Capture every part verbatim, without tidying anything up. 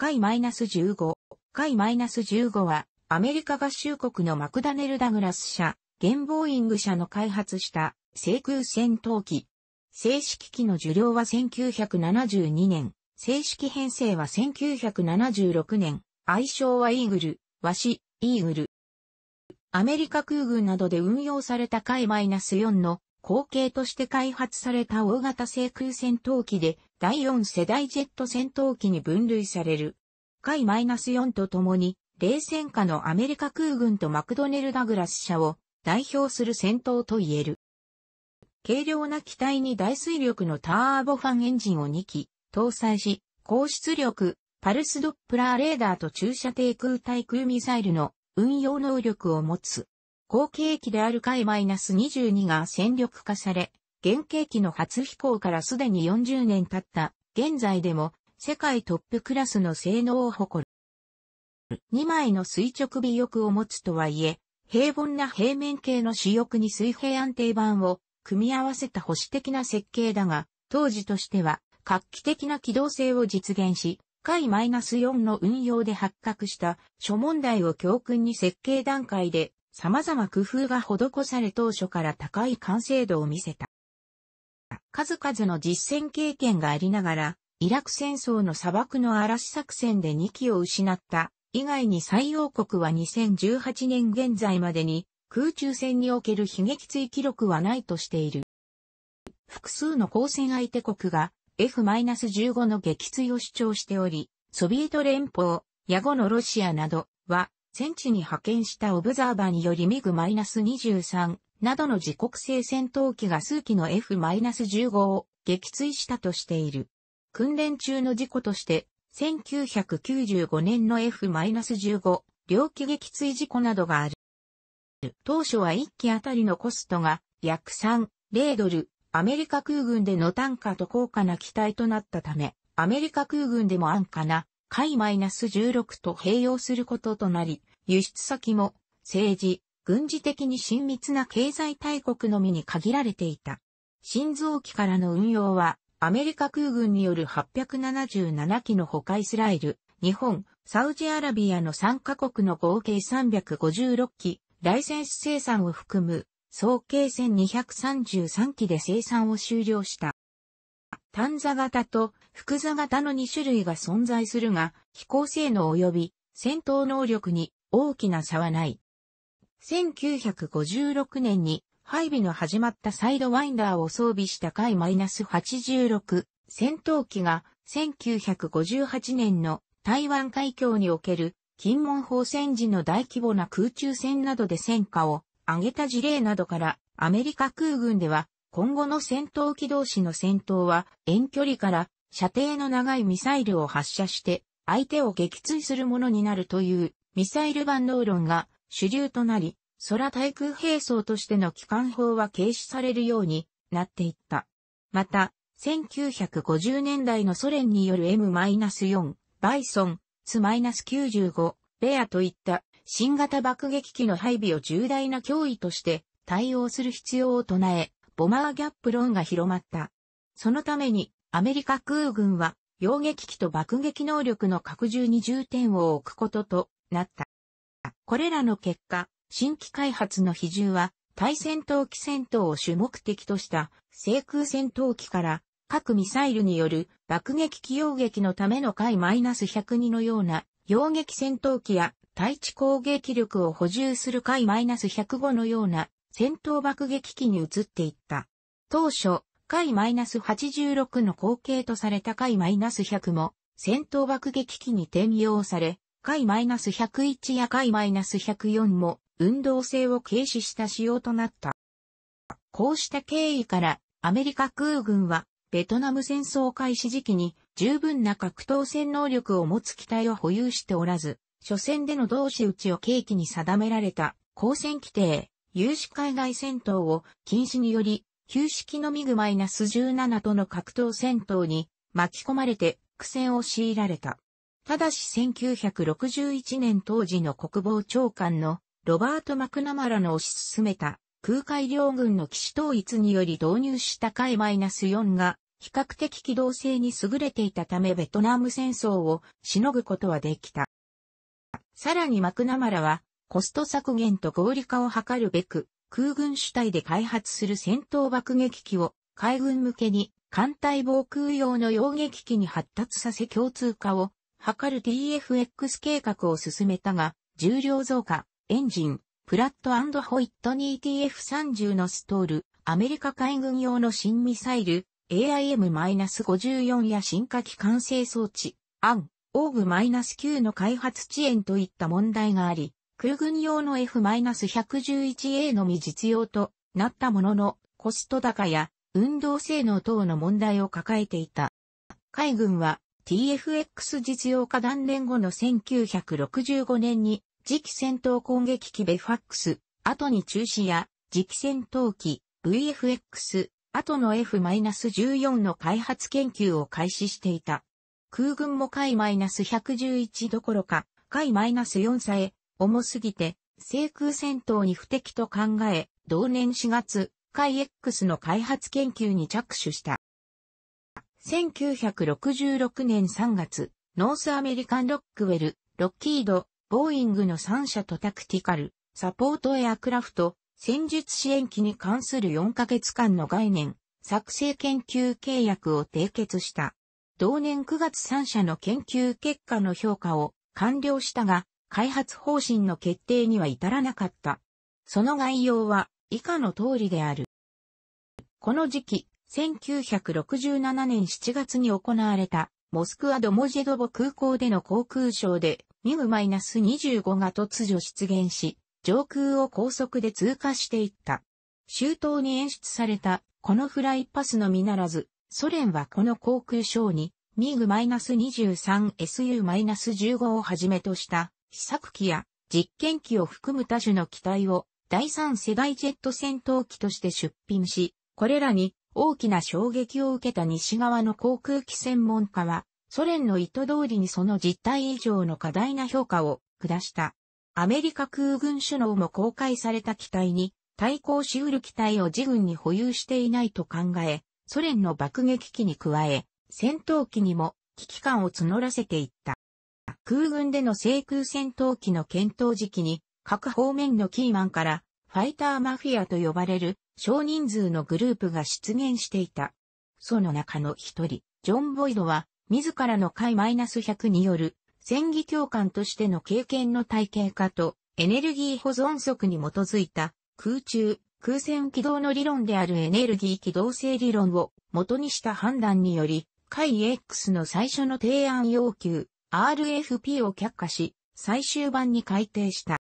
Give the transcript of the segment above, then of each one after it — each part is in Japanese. エフ じゅうご。エフ じゅうご は、アメリカ合衆国のマクダネル・ダグラス社、現ボーイング社の開発した、制空戦闘機。正式機の受領はせんきゅうひゃくななじゅうにねん、正式編成はせんきゅうひゃくななじゅうろくねん、愛称はイーグル、ワシ、イーグル。アメリカ空軍などで運用されたエフ よん の後継として開発された大型制空戦闘機でだいよん世代ジェット戦闘機に分類される。エフ よん とともに冷戦下のアメリカ空軍とマクドネル・ダグラス社を代表する戦闘と言える。軽量な機体に大水力のターボファンエンジンをにき搭載し、高出力、パルスドップラーレーダーと駐射低空対空ミサイルの運用能力を持つ。後継機であるエフ にじゅうにが戦力化され、現型機の初飛行からすでによんじゅうねん経った、現在でも世界トップクラスの性能を誇る。にまいの垂直尾翼を持つとはいえ、平凡な平面形の主翼に水平安定板を組み合わせた保守的な設計だが、当時としては画期的な機動性を実現し、エフ よん の運用で発覚した諸問題を教訓に設計段階で様々工夫が施され当初から高い完成度を見せた。数々の実戦経験がありながら、イラク戦争の砂漠の嵐作戦でにきを失った以外に採用国はにせんじゅうはちねん現在までに空中戦における悲劇追記録はないとしている。複数の交戦相手国が エフ じゅうご の撃墜を主張しており、ソビエト連邦、や後のロシアなどは、戦地に派遣したオブザーバーにより ミグ にじゅうさん などの自国製戦闘機が数機の エフ じゅうご を撃墜したとしている。訓練中の事故として、せんきゅうひゃくきゅうじゅうごねんの エフ じゅうご 両機撃墜事故などがある。当初はいっ機あたりのコストが約さんじゅうドル、アメリカ空軍での単価と高価な機体となったため、アメリカ空軍でも安価なエフ じゅうろく と併用することとなり、輸出先も政治、軍事的に親密な経済大国のみに限られていた。新造機からの運用は、アメリカ空軍によるはっぴゃくななじゅうなな機のほかイスラエル、日本、サウジアラビアのさんかこくの合計さんびゃくごじゅうろっ機、ライセンス生産を含む、総計せんにひゃくさんじゅうさん機で生産を終了した。単座型と複座型のにしゅるいが存在するが、飛行性能及び戦闘能力に大きな差はない。せんきゅうひゃくごじゅうろくねんに配備の始まったサイドワインダーを装備したエフ はちじゅうろく 戦闘機がせんきゅうひゃくごじゅうはちねんの台湾海峡における金門砲戦時の大規模な空中戦などで戦果を挙げた事例などから、アメリカ空軍では今後の戦闘機同士の戦闘は遠距離から射程の長いミサイルを発射して相手を撃墜するものになるというミサイル万能論が主流となり、空対空兵装としての機関砲は軽視されるようになっていった。また、せんきゅうひゃくごじゅうねんだいのソ連による エム よん、バイソン、ツー きゅうじゅうご、ベアといった新型爆撃機の配備を重大な脅威として対応する必要を唱え、ボマーギャップ論が広まった。そのためにアメリカ空軍は揚撃機と爆撃能力の拡充に重点を置くこととなった。これらの結果、新規開発の比重は対戦闘機戦闘を主目的とした制空戦闘機から各ミサイルによる爆撃機揚撃のためのエフ ひゃくにのような揚撃戦闘機や対地攻撃力を補充するエフ ひゃくごのような戦闘爆撃機に移っていった。当初、エフ はちじゅうろく の後継とされたエフ ひゃくも戦闘爆撃機に転用され、エフ ひゃくいちやエフ ひゃくよんも運動性を軽視した仕様となった。こうした経緯からアメリカ空軍はベトナム戦争開始時期に十分な格闘戦能力を持つ機体を保有しておらず、初戦での同士打ちを契機に定められた交戦規定、有志海外戦闘を禁止により、旧式のミグ じゅうなな との格闘戦闘に巻き込まれて苦戦を強いられた。ただしせんきゅうひゃくろくじゅういちねん当時の国防長官のロバート・マクナマラの推し進めた空海両軍の機種統一により導入したエフ よん が比較的機動性に優れていたためベトナム戦争をしのぐことはできた。さらにマクナマラはコスト削減と合理化を図るべく空軍主体で開発する戦闘爆撃機を海軍向けに艦隊防空用の揚撃機に発達させ共通化を図る ティーエフエックス 計画を進めたが、重量増加、エンジン、プラット&ホイットニー ティーエフさんじゅう のストール、アメリカ海軍用の新ミサイル、エーアイエムごじゅうよん や進化機関制装置、エーエヌ、オーグきゅう の開発遅延といった問題があり、空軍用の エフひゃくじゅういちエー のみ実用となったものの、コスト高や運動性能等の問題を抱えていた。海軍は ティーエフエックス 実用化断念後のせんきゅうひゃくろくじゅうごねんに次期戦闘攻撃機 ベイファックス、後に中止や次期戦闘機 ブイエフエックス、後の エフじゅうよん の開発研究を開始していた。空軍もエフひゃくじゅういち どころかエフよんさえ重すぎて制空戦闘に不適と考え、同年しがつ、エフエックス の開発研究に着手した。せんきゅうひゃくろくじゅうろくねんさんがつ、ノースアメリカン・ロックウェル、ロッキード、ボーイングのさん社とタクティカル、サポートエアクラフト、戦術支援機に関するよんかげつかんの概念、作成研究契約を締結した。同年くがつさん社の研究結果の評価を完了したが、開発方針の決定には至らなかった。その概要は以下の通りである。この時期、せんきゅうひゃくろくじゅうななねんしちがつに行われたモスクワドモジェドボ空港での航空ショーでミグにじゅうご が突如出現し、上空を高速で通過していった。周到に演出されたこのフライパスのみならず、ソ連はこの航空ショーにミグにじゅうさん、エスユーじゅうご をはじめとした試作機や実験機を含む多種の機体をだいさん世代ジェット戦闘機として出品し、これらに大きな衝撃を受けた西側の航空機専門家は、ソ連の意図通りにその実態以上の過大な評価を下した。アメリカ空軍首脳も公開された機体に対抗し得る機体を自軍に保有していないと考え、ソ連の爆撃機に加え、戦闘機にも危機感を募らせていった。空軍での制空戦闘機の検討時期に、各方面のキーマンからファイターマフィアと呼ばれる少人数のグループが出現していた。その中の一人、ジョン・ボイドは自らのエフひゃくによる戦技教官としての経験の体系化とエネルギー保存則に基づいた空中、空戦機動の理論であるエネルギー機動性理論を元にした判断により、エフエックス の最初の提案要求 アールエフピー を却下し、最終版に改定した。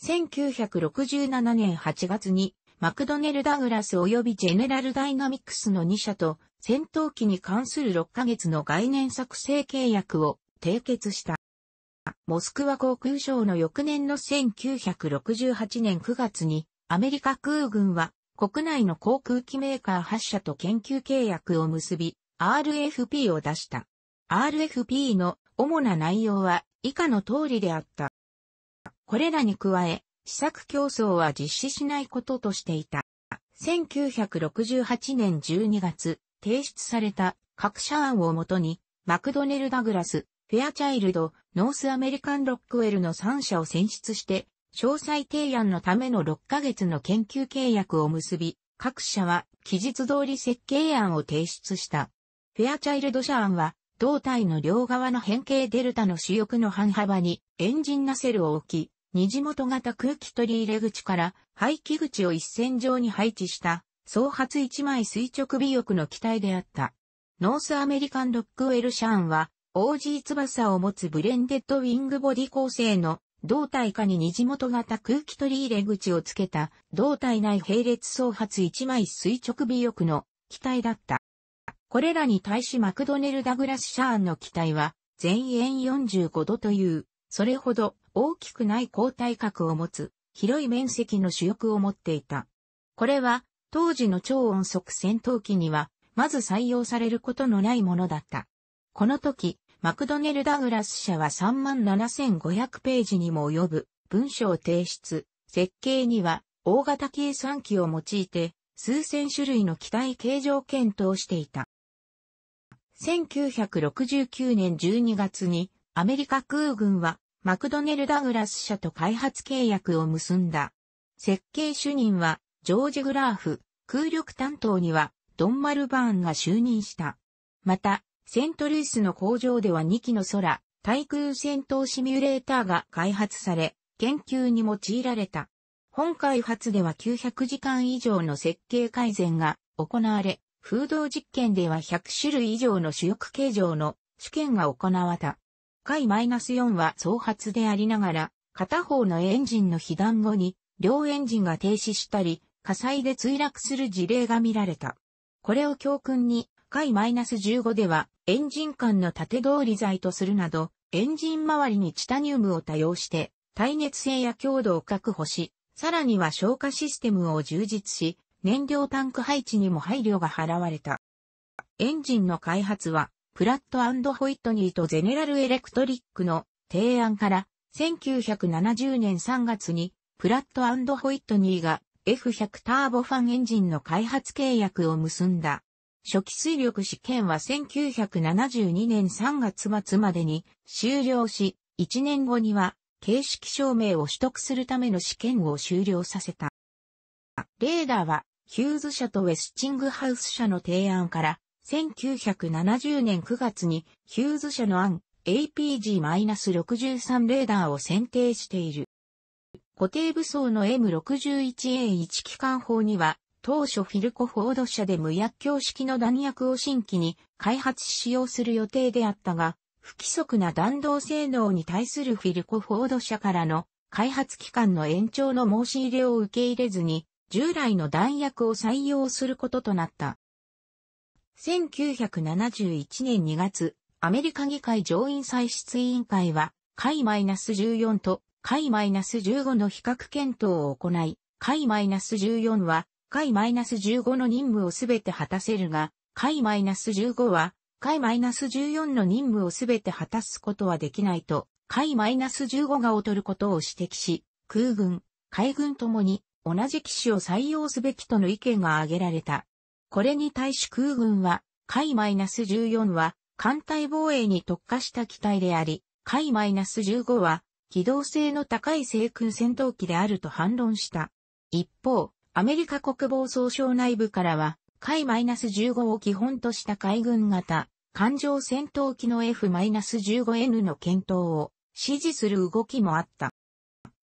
せんきゅうひゃくろくじゅうななねんはちがつにマクドネル・ダグラス及びジェネラル・ダイナミクスのに社と戦闘機に関するろっかげつの概念作成契約を締結した。モスクワ航空ショーの翌年のせんきゅうひゃくろくじゅうはちねんくがつにアメリカ空軍は国内の航空機メーカーはち社と研究契約を結び アールエフピー を出した。アールエフピー の主な内容は以下の通りであった。これらに加え、試作競争は実施しないこととしていた。せんきゅうひゃくろくじゅうはちねんじゅうにがつ、提出された各社案をもとに、マクドネル・ダグラス、フェアチャイルド、ノースアメリカン・ロックウェルのさん社を選出して、詳細提案のためのろっかげつの研究契約を結び、各社は期日通り設計案を提出した。フェアチャイルド社案は、胴体の両側の変形デルタの主翼の半幅にエンジンナセルを置き、二字元型空気取り入れ口から排気口を一線上に配置した、総発一枚垂直尾翼の機体であった。ノースアメリカンロックウェル社案は、オージー 翼を持つブレンデッドウィングボディ構成の胴体下に二字元型空気取り入れ口をつけた、胴体内並列総発一枚垂直尾翼の機体だった。これらに対しマクドネル・ダグラス社案の機体は、全円よんじゅうごどという、それほど大きくない高体格を持つ、広い面積の主翼を持っていた。これは、当時の超音速戦闘機には、まず採用されることのないものだった。この時、マクドネル・ダグラス社は さんまんななせんごひゃく ページにも及ぶ文書を提出、設計には大型計算機を用いて、数千種類の機体形状を検討していた。せんきゅうひゃくろくじゅうきゅうねんじゅうにがつにアメリカ空軍はマクドネル・ダグラス社と開発契約を結んだ。設計主任はジョージ・グラーフ、空力担当にはドン・マルバーンが就任した。また、セントルイスの工場ではにきの空、対空戦闘シミュレーターが開発され、研究に用いられた。本開発ではきゅうひゃくじかん以上の設計改善が行われ、風洞実験ではひゃくしゅるい以上の主翼形状の試験が行われた。エフ よん は双発でありながら、片方のエンジンの被弾後に、両エンジンが停止したり、火災で墜落する事例が見られた。これを教訓に、エフ じゅうご では、エンジン間の縦通り材とするなど、エンジン周りにチタニウムを多用して、耐熱性や強度を確保し、さらには消火システムを充実し、燃料タンク配置にも配慮が払われた。エンジンの開発は、プラット&ホイットニーとゼネラルエレクトリックの提案から、せんきゅうひゃくななじゅうねんさんがつに、プラット&ホイットニーが エフ ひゃく ターボファンエンジンの開発契約を結んだ。初期推力試験はせんきゅうひゃくななじゅうにねんさんがつまつまでに終了し、いちねんごには形式証明を取得するための試験を終了させた。レーダーはヒューズ社とウェスチングハウス社の提案から、せんきゅうひゃくななじゅうねんくがつにヒューズ社の案 エー ピー ジー ろくじゅうさん レーダーを選定している。固定武装の エム ろくじゅういち エー いち 機関砲には当初フィルコ・フォード社で無薬莢式の弾薬を新規に開発し使用する予定であったが、不規則な弾道性能に対するフィルコ・フォード社からの開発期間の延長の申し入れを受け入れずに従来の弾薬を採用することとなった。せんきゅうひゃくななじゅういちねんにがつ、アメリカ議会上院歳出委員会は、エフ じゅうよん とエフ じゅうご の比較検討を行い、エフ じゅうよん はエフ じゅうご の任務をすべて果たせるが、エフ じゅうご はエフ じゅうよん の任務をすべて果たすことはできないと、エフ じゅうご が劣ることを指摘し、空軍、海軍ともに同じ機種を採用すべきとの意見が挙げられた。これに対し空軍は、エフ じゅうよん は艦隊防衛に特化した機体であり、エフ じゅうご は機動性の高い制空戦闘機であると反論した。一方、アメリカ国防総省内部からは、エフ じゅうご を基本とした海軍型、艦上戦闘機の エフ じゅうご エヌ の検討を支持する動きもあった。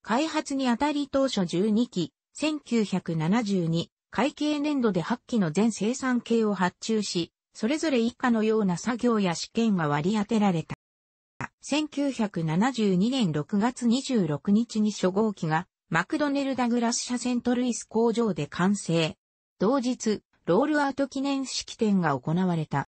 開発にあたり当初じゅうにき、せんきゅうひゃくななじゅうに、会計年度ではちきの全生産系を発注し、それぞれ以下のような作業や試験が割り当てられた。せんきゅうひゃくななじゅうにねんろくがつにじゅうろくにちに初号機がマクドネル・ダグラス社セントルイス工場で完成。同日、ロールアウト記念式典が行われた。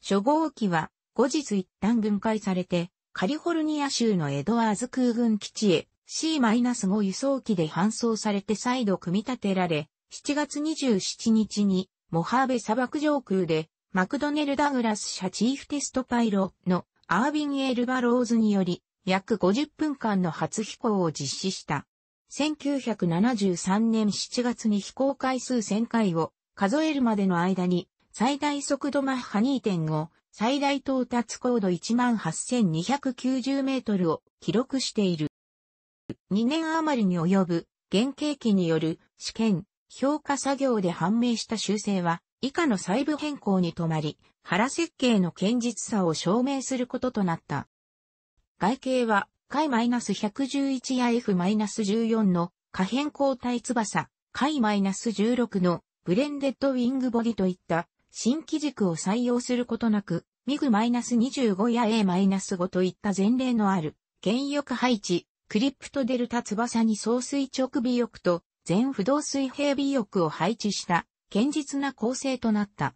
初号機は後日一旦分解されて、カリフォルニア州のエドワーズ空軍基地へ シー ご 輸送機で搬送されて再度組み立てられ、しちがつにじゅうしちにちにモハーベ砂漠上空でマクドネル・ダグラス社チーフテストパイロのアービン・エル・バローズにより約ごじゅっぷんかんの初飛行を実施した。せんきゅうひゃくななじゅうさんねんしちがつに飛行回数せんかいを数えるまでの間に最大速度マッハ にてんご、最大到達高度 いちまんはっせんにひゃくきゅうじゅうメートルを記録している。にねん余りに及ぶ原型機による試験、評価作業で判明した修正は以下の細部変更に止まり、原設計の堅実さを証明することとなった。外形は、エフ ひゃくじゅういち や エフ じゅうよん の可変鋼体翼、エフ じゅうろく のブレンデッドウィングボディといった新機軸を採用することなく、ミグ にじゅうご や エー ご といった前例のある、原翼配置、クリップとデルタ翼に総垂直尾翼と、全不動水平尾翼を配置した、堅実な構成となった。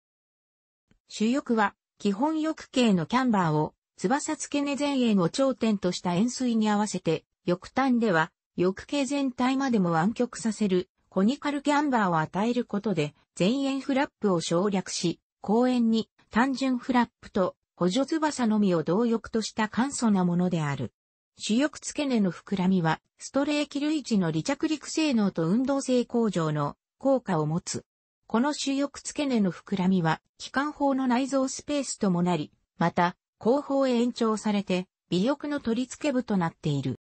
主翼は、基本翼系のキャンバーを、翼付け根前縁を頂点とした円錐に合わせて、翼端では、翼系全体までも湾曲させる、コニカルキャンバーを与えることで、前縁フラップを省略し、後縁に、単純フラップと、補助翼のみを同翼とした簡素なものである。主翼付け根の膨らみは、ストレーキ類似の離着陸性能と運動性向上の効果を持つ。この主翼付け根の膨らみは、機関砲の内蔵スペースともなり、また、後方へ延長されて、尾翼の取り付け部となっている。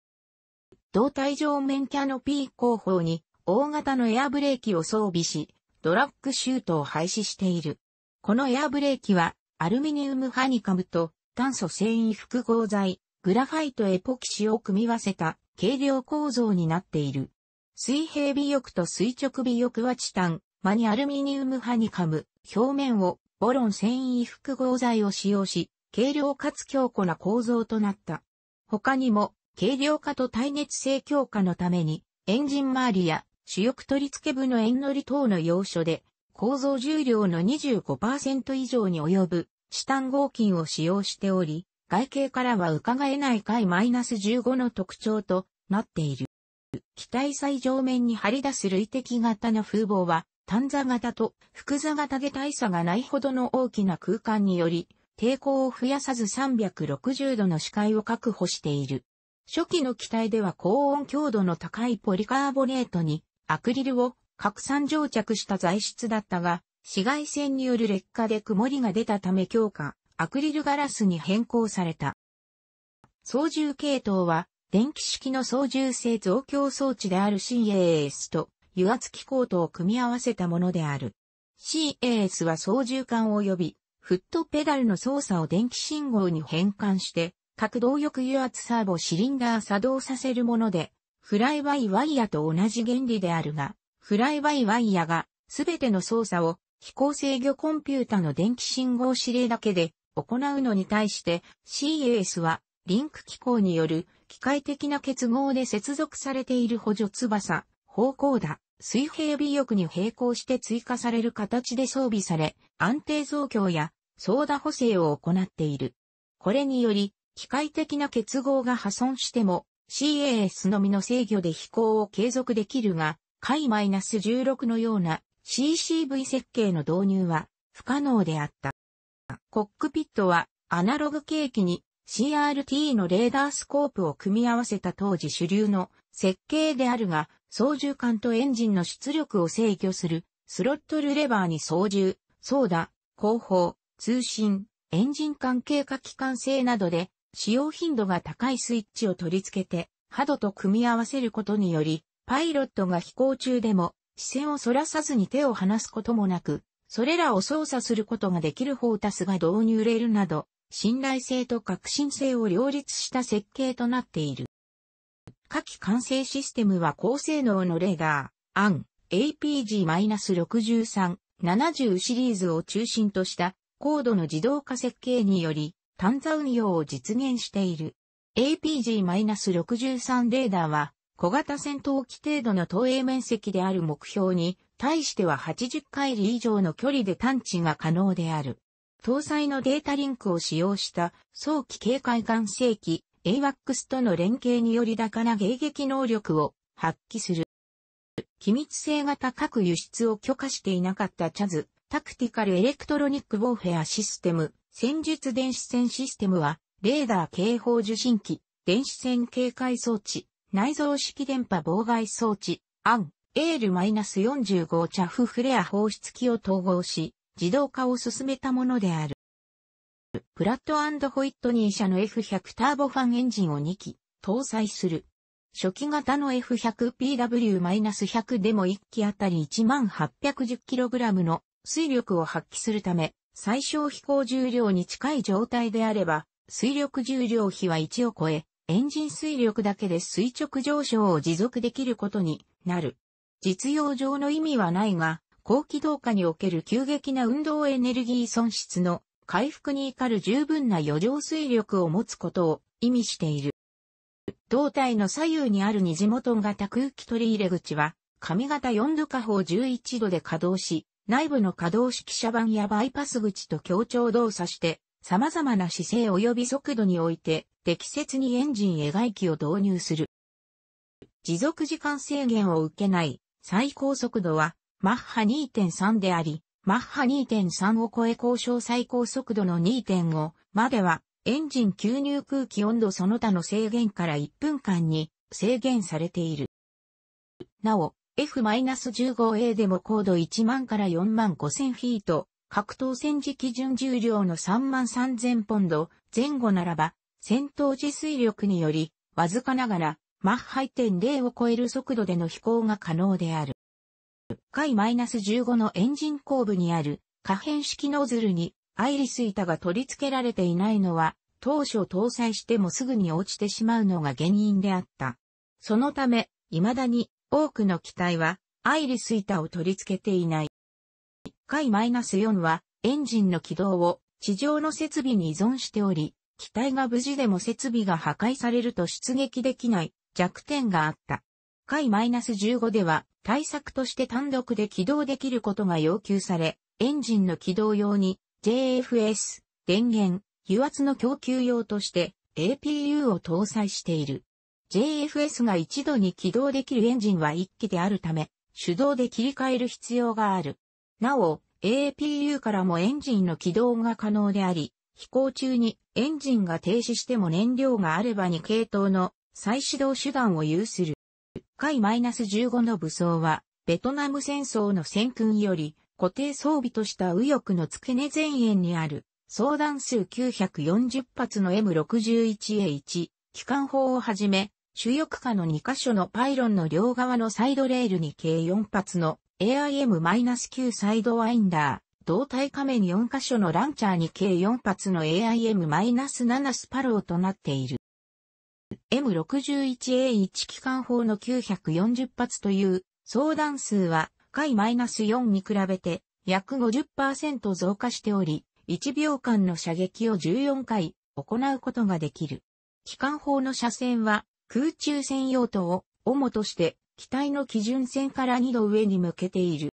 胴体上面キャノピー後方に、大型のエアブレーキを装備し、ドラッグシュートを廃止している。このエアブレーキは、アルミニウムハニカムと炭素繊維複合材、グラファイトエポキシを組み合わせた軽量構造になっている。水平尾翼と垂直尾翼はチタン、マニアルミニウムハニカム、表面をボロン繊維複合材を使用し、軽量かつ強固な構造となった。他にも、軽量化と耐熱性強化のために、エンジン周りや主翼取り付け部の縁乗り等の要所で、構造重量の にじゅうごパーセント 以上に及ぶチタン合金を使用しており、外形からは伺えない カイじゅうご の特徴となっている。機体最上面に張り出す類的型の風防は、単座型と複座型で大差がないほどの大きな空間により、抵抗を増やさずさんびゃくろくじゅうどの視界を確保している。初期の機体では高温強度の高いポリカーボネートにアクリルを拡散蒸着した材質だったが、紫外線による劣化で曇りが出たため強化、アクリルガラスに変更された。操縦系統は、電気式の操縦性増強装置である シーエーエス と油圧機構とを組み合わせたものである。シーエーエス は操縦桿及び、フットペダルの操作を電気信号に変換して、各動力油圧サーボシリンダー作動させるもので、フライバイワイヤと同じ原理であるが、フライバイワイヤがすべての操作を飛行制御コンピュータの電気信号指令だけで行うのに対して シーエーエス はリンク機構による機械的な結合で接続されている補助翼、方向舵、水平尾翼に並行して追加される形で装備され安定増強や操舵補正を行っている。これにより機械的な結合が破損しても シーエーエス のみの制御で飛行を継続できるが、カイじゅうろく のような シーシーブイ 設計の導入は不可能であった。コックピットはアナログ計器に シーアールティー のレーダースコープを組み合わせた当時主流の設計であるが、操縦桿とエンジンの出力を制御するスロットルレバーに操縦、操舵、後方、通信、エンジン間経過機関性などで使用頻度が高いスイッチを取り付けてハドと組み合わせることにより、パイロットが飛行中でも視線をそらさずに手を離すこともなく、それらを操作することができるフォータスが導入レールなど、信頼性と革新性を両立した設計となっている。下記管制システムは高性能のレーダー、エーエム エーピージーろくじゅうさん、ななじゅうシリーズを中心とした高度の自動化設計により、単座運用を実現している。エーピージーろくじゅうさん レーダーは、小型戦闘機程度の投影面積である目標に対してははちじゅっかいり以上の距離で探知が可能である。搭載のデータリンクを使用した早期警戒管制機 エーワックス との連携により高な迎撃能力を発揮する。機密性が高く輸出を許可していなかった シーエーエス、タクティカルエレクトロニックウォーフェアシステム、戦術電子戦システムは、レーダー警報受信機、電子戦警戒装置、内蔵式電波妨害装置、エーエヌ、エーエルよんじゅうご チャフフレア放出機を統合し、自動化を進めたものである。プラット&ホイットニー社の エフひゃく ターボファンエンジンをにき、搭載する。初期型の エフひゃくピーダブリューひゃく でもいっきあたり いちまんはっぴゃくじゅっキログラム の推力を発揮するため、最小飛行重量に近い状態であれば、推力重量比はいちを超え、エンジン推力だけで垂直上昇を持続できることになる。実用上の意味はないが、高機動化における急激な運動エネルギー損失の回復に至る十分な余剰推力を持つことを意味している。胴体の左右にある二次モトン型空気取り入れ口は、上型よんど下方じゅういちどで稼働し、内部の可動式斜板やバイパス口と協調動作して、様々な姿勢及び速度において、適切にエンジンへ外機を導入する。持続時間制限を受けない最高速度はマッハ にてんさん であり、マッハ にてんさん を超え交渉最高速度の にてんご まではエンジン吸入空気温度その他の制限からいっぷんかんに制限されている。なお、エフじゅうごエー でも高度いちまんからよんまんごせんフィート、格闘戦時基準重量のさんまんさんぜんポンド前後ならば、戦闘時推力により、わずかながら、マッハ いってんゼロ を超える速度での飛行が可能である。エフじゅうご のエンジン後部にある可変式ノズルにアイリス板が取り付けられていないのは、当初搭載してもすぐに落ちてしまうのが原因であった。そのため、未だに多くの機体はアイリス板を取り付けていない。エフよん はエンジンの起動を地上の設備に依存しており、機体が無事でも設備が破壊されると出撃できない弱点があった。エフじゅうご では対策として単独で起動できることが要求され、エンジンの起動用に ジェイエフエス、電源、油圧の供給用として エーピーユー を搭載している。ジェイエフエス が一度に起動できるエンジンはいっきであるため、手動で切り替える必要がある。なお、エーピーユー からもエンジンの起動が可能であり、飛行中にエンジンが停止しても燃料があればに系統の再始動手段を有する。エフじゅうご の武装は、ベトナム戦争の戦訓より固定装備とした右翼の付け根前縁にある、総弾数きゅうひゃくよんじゅっぱつの エムろくじゅういちエーいち 機関砲をはじめ、主翼下のにかしょのパイロンの両側のサイドレールに計よんぱつの エーアイエムきゅう サイドワインダー、胴体下面よんかしょのランチャーに計よんぱつの エーアイエムなな スパローとなっている。エムろくじゅういちエーいち 機関砲のきゅうひゃくよんじゅっぱつという総弾数はエフよん に比べて約 ごじゅっパーセント 増加しており、いちびょうかんの射撃をじゅうよんかい行うことができる。機関砲の射線は空中戦用途を主として機体の基準線からにど上に向けている。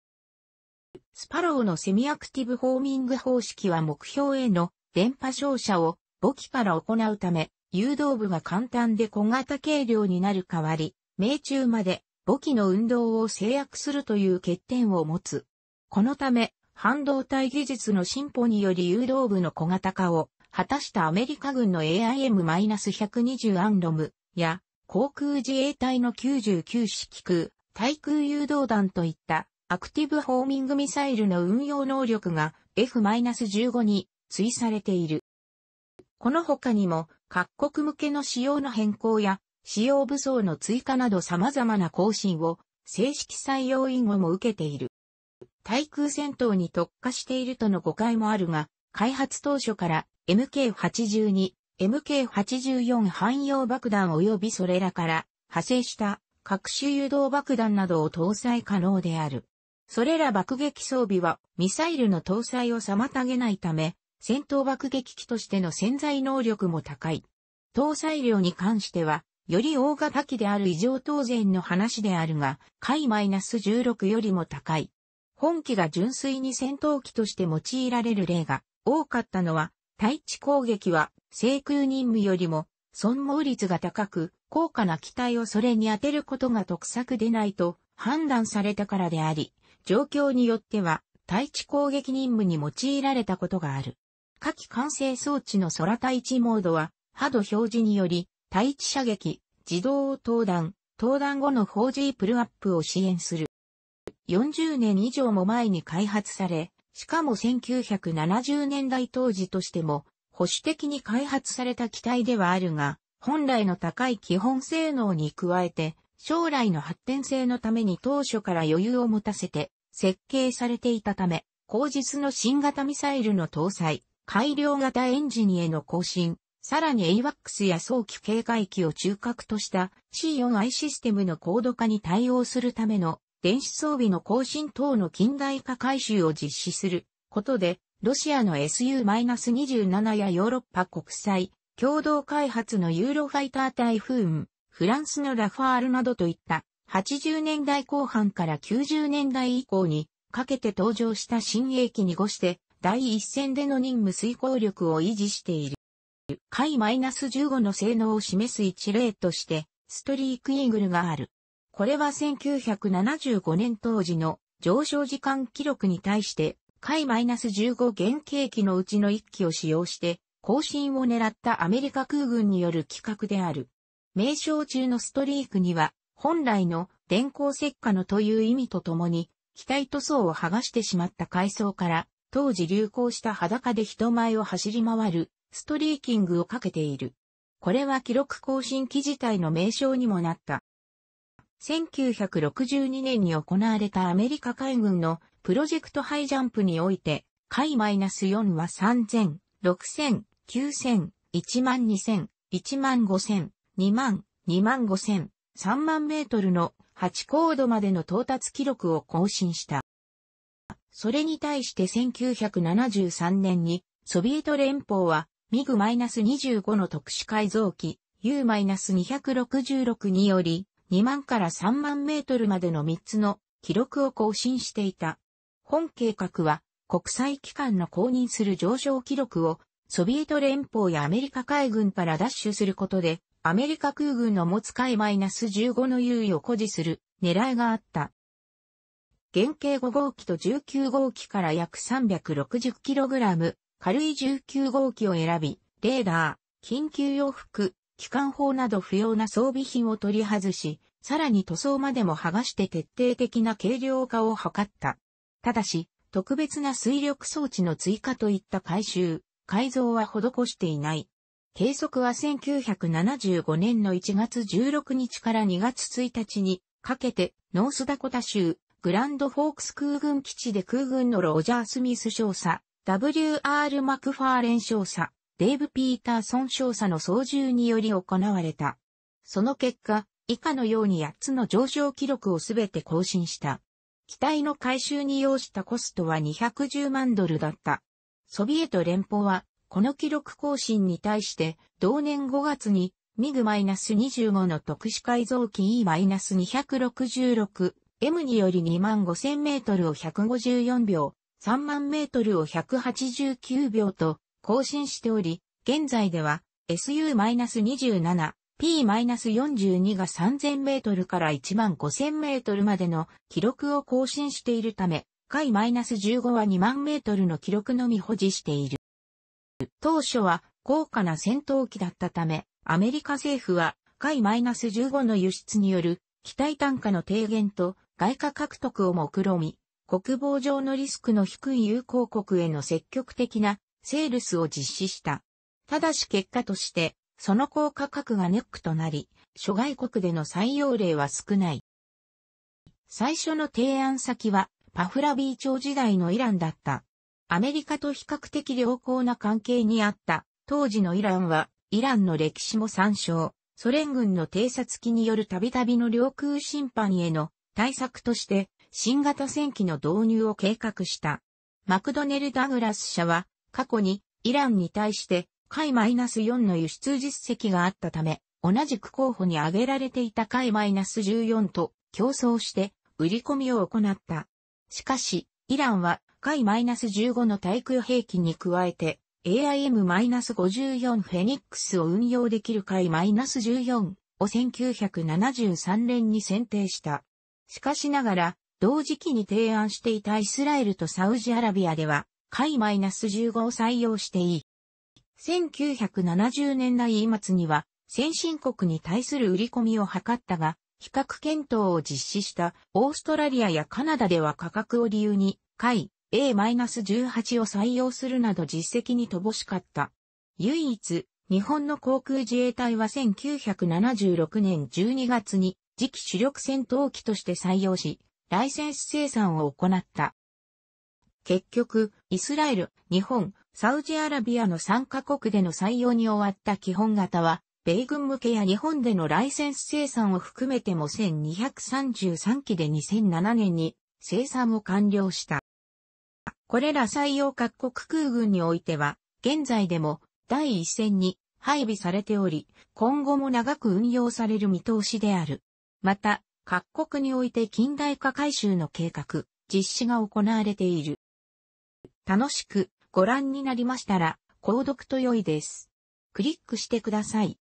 スパローのセミアクティブホーミング方式は目標への電波照射を母機から行うため、誘導部が簡単で小型軽量になる代わり、命中まで母機の運動を制約するという欠点を持つ。このため、半導体技術の進歩により誘導部の小型化を果たしたアメリカ軍の エーアイエムひゃくにじゅう アンロムや航空自衛隊のきゅうじゅうきゅうしき空対空誘導弾といったアクティブホーミングミサイルの運用能力が エフじゅうご に追されている。この他にも各国向けの仕様の変更や仕様武装の追加など様々な更新を正式採用以後も受けている。対空戦闘に特化しているとの誤解もあるが、開発当初から エムケーはちじゅうに、エムケーはちじゅうよん 汎用爆弾及びそれらから派生した各種誘導爆弾などを搭載可能である。それら爆撃装備はミサイルの搭載を妨げないため、戦闘爆撃機としての潜在能力も高い。搭載量に関しては、より大型機である以上当然の話であるが、エフじゅうろく よりも高い。本機が純粋に戦闘機として用いられる例が多かったのは、対地攻撃は制空任務よりも損耗率が高く、高価な機体をそれに当てることが得策でないと判断されたからであり、状況によっては、対地攻撃任務に用いられたことがある。下機管制装置の空対地モードは、ハド表示により、対地射撃、自動投弾、投弾後の フォージー プルアップを支援する。よんじゅうねん以上も前に開発され、しかもせんきゅうひゃくななじゅうねんだい当時としても、保守的に開発された機体ではあるが、本来の高い基本性能に加えて、将来の発展性のために当初から余裕を持たせて、設計されていたため、後述の新型ミサイルの搭載、改良型エンジンへの更新、さらに エーワックス や早期警戒機を中核とした シーフォーアイ システムの高度化に対応するための電子装備の更新等の近代化改修を実施することで、ロシアの エスユーにじゅうなな やヨーロッパ国際共同開発のユーロファイタータイフーン、フランスのラファールなどといったはちじゅうねんだいこう半からきゅうじゅうねんだい以降にかけて登場した新鋭機にごして第一線での任務遂行力を維持している。エフじゅうご の性能を示す一例としてストリークイーグルがある。これはせんきゅうひゃくななじゅうごねん当時の上昇時間記録に対してエフじゅうご 原型機のうちのいっきを使用して更新を狙ったアメリカ空軍による企画である。名称中のストリークには本来の電光石火のという意味とともに、機体塗装を剥がしてしまった階層から、当時流行した裸で人前を走り回る、ストリーキングをかけている。これは記録更新機自体の名称にもなった。せんきゅうひゃくろくじゅうにねんに行われたアメリカ海軍のプロジェクトハイジャンプにおいて、海 マイナスよん はさんぜん、ろくせん、きゅうせん、いちまんにせん、いちまんごせん、にまん、にまんごせん、さんまんメートルのはち高度までの到達記録を更新した。それに対してせんきゅうひゃくななじゅうさんねんにソビエト連邦は ミグにじゅうご の特殊改造機 ユーにひゃくろくじゅうろく によりにまんからさんまんメートルまでのみっつの記録を更新していた。本計画は国際機関の公認する上昇記録をソビエト連邦やアメリカ海軍から奪取することでアメリカ空軍の持つ海じゅうご の優位を誇示する狙いがあった。原型ご号機とじゅうきゅう号機から約 さんびゃくろくじゅうキログラム 軽いじゅうきゅう号機を選び、レーダー、緊急洋服、機関砲など不要な装備品を取り外し、さらに塗装までも剥がして徹底的な軽量化を図った。ただし、特別な水力装置の追加といった改修、改造は施していない。計測はせんきゅうひゃくななじゅうごねんのいちがつじゅうろくにちからにがつついたちにかけて、ノースダコタ州、グランドフォークス空軍基地で空軍のロジャー・スミス少佐、ダブリューアール マクファーレン少佐、デイブ・ピーターソン少佐の操縦により行われた。その結果、以下のようにやっつの上昇記録をすべて更新した。機体の改修に要したコストはにひゃくじゅうまんドルだった。ソビエト連邦は、この記録更新に対して、同年ごがつに、ミグにじゅうご の特殊改造機 イーにひゃくろくじゅうろく、M によりにまんごせんメートルをひゃくごじゅうよんびょう、さんまんメートルをひゃくはちじゅうきゅうびょうと更新しており、現在では エスユーにじゅうなな、ピーよんじゅうに がさんぜんメートルからいちまんごせんメートルまでの記録を更新しているため、海じゅうご はにまんメートルの記録のみ保持している。当初は高価な戦闘機だったため、アメリカ政府は海じゅうご の輸出による機体単価の低減と、外貨獲得を目論み、国防上のリスクの低い友好国への積極的なセールスを実施した。ただし結果として、その高価格がネックとなり、諸外国での採用例は少ない。最初の提案先は、パフラビー朝時代のイランだった。アメリカと比較的良好な関係にあった、当時のイランは、イランの歴史も参照、ソ連軍の偵察機によるたびたびの領空侵犯への、対策として新型戦機の導入を計画した。マクドネル・ダグラス社は過去にイランに対して海よん の輸出実績があったため同じく候補に挙げられていた海じゅうよんと競争して売り込みを行った。しかしイランは海じゅうごの対空兵器に加えて エーアイエムごじゅうよん フェニックスを運用できる海じゅうよんをせんきゅうひゃくななじゅうさんねんに選定した。しかしながら、同時期に提案していたイスラエルとサウジアラビアでは、海じゅうご を採用していい。せんきゅうひゃくななじゅうねんだい末には、先進国に対する売り込みを図ったが、比較検討を実施したオーストラリアやカナダでは価格を理由に、海エーじゅうはち を採用するなど実績に乏しかった。唯一、日本の航空自衛隊はせんきゅうひゃくななじゅうろくねんじゅうにがつに、次期主力戦闘機として採用し、ライセンス生産を行った。結局、イスラエル、日本、サウジアラビアのさんカ国での採用に終わった基本型は、米軍向けや日本でのライセンス生産を含めてもせんにひゃくさんじゅうさんきでにせんななねんに生産を完了した。これら採用各国空軍においては、現在でも第一線に配備されており、今後も長く運用される見通しである。また、各国において近代化改修の計画、実施が行われている。楽しくご覧になりましたら、購読と良いです。クリックしてください。